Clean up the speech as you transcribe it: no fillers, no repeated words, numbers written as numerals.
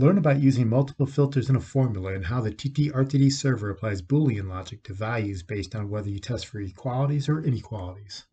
Learn about using multiple filters in a formula and how the TT RTD server applies Boolean logic to values based on whether you test for equalities or inequalities.